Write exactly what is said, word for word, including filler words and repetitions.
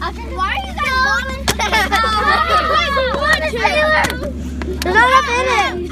Why are you guys bombing? There's not enough in it.